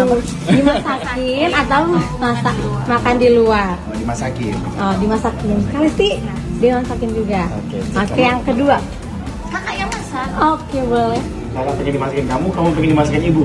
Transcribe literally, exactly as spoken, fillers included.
apa? Dimasakin atau masak makan di luar? Oh, dimasakin. Oh, dimasakin. Kali sih dimasakin juga. Oke, okay, okay, yang kedua. Kakak yang masak. Oke, okay, boleh. Kakak pengen dimasakin kamu, kamu pengen dimasakin ibu.